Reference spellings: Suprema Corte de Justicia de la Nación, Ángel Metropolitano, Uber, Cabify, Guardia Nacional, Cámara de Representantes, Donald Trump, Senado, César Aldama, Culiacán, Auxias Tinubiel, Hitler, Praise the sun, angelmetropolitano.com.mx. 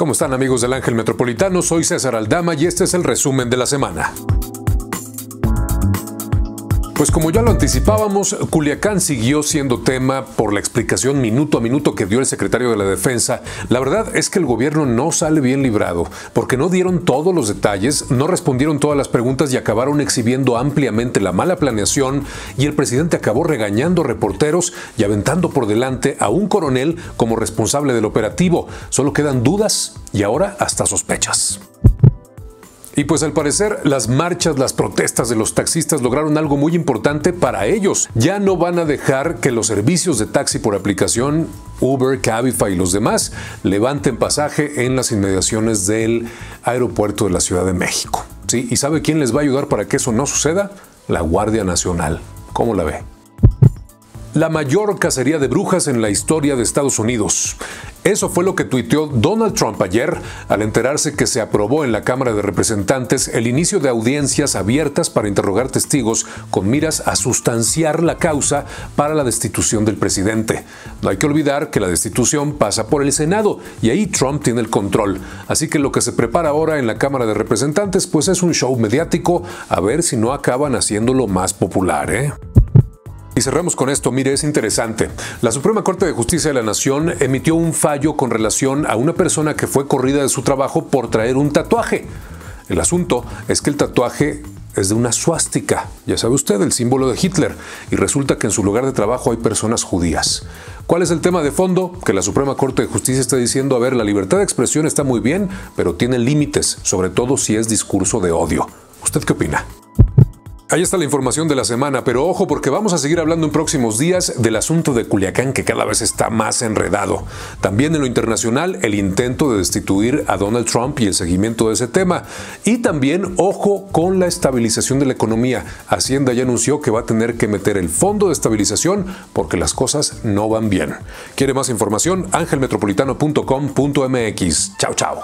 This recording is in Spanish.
¿Cómo están, amigos del Ángel Metropolitano? Soy César Aldama y este es el resumen de la semana. Pues como ya lo anticipábamos, Culiacán siguió siendo tema por la explicación minuto a minuto que dio el secretario de la Defensa. La verdad es que el gobierno no sale bien librado, porque no dieron todos los detalles, no respondieron todas las preguntas y acabaron exhibiendo ampliamente la mala planeación, y el presidente acabó regañando reporteros y aventando por delante a un coronel como responsable del operativo. Solo quedan dudas y ahora hasta sospechas. Y pues al parecer las marchas, las protestas de los taxistas lograron algo muy importante para ellos. Ya no van a dejar que los servicios de taxi por aplicación, Uber, Cabify y los demás, levanten pasaje en las inmediaciones del aeropuerto de la Ciudad de México. ¿Sí? ¿Y sabe quién les va a ayudar para que eso no suceda? La Guardia Nacional. ¿Cómo la ve? La mayor cacería de brujas en la historia de Estados Unidos. Eso fue lo que tuiteó Donald Trump ayer al enterarse que se aprobó en la Cámara de Representantes el inicio de audiencias abiertas para interrogar testigos con miras a sustanciar la causa para la destitución del presidente. No hay que olvidar que la destitución pasa por el Senado y ahí Trump tiene el control. Así que lo que se prepara ahora en la Cámara de Representantes pues es un show mediático, a ver si no acaban haciéndolo más popular, ¿eh? Y cerramos con esto, mire, es interesante. La Suprema Corte de Justicia de la Nación emitió un fallo con relación a una persona que fue corrida de su trabajo por traer un tatuaje. El asunto es que el tatuaje es de una suástica, ya sabe usted, el símbolo de Hitler, y resulta que en su lugar de trabajo hay personas judías. ¿Cuál es el tema de fondo? Que la Suprema Corte de Justicia está diciendo, a ver, la libertad de expresión está muy bien, pero tiene límites, sobre todo si es discurso de odio. ¿Usted qué opina? Ahí está la información de la semana, pero ojo, porque vamos a seguir hablando en próximos días del asunto de Culiacán, que cada vez está más enredado. También en lo internacional, el intento de destituir a Donald Trump y el seguimiento de ese tema. Y también, ojo, con la estabilización de la economía. Hacienda ya anunció que va a tener que meter el fondo de estabilización porque las cosas no van bien. ¿Quiere más información? angelmetropolitano.com.mx. Chao, chao.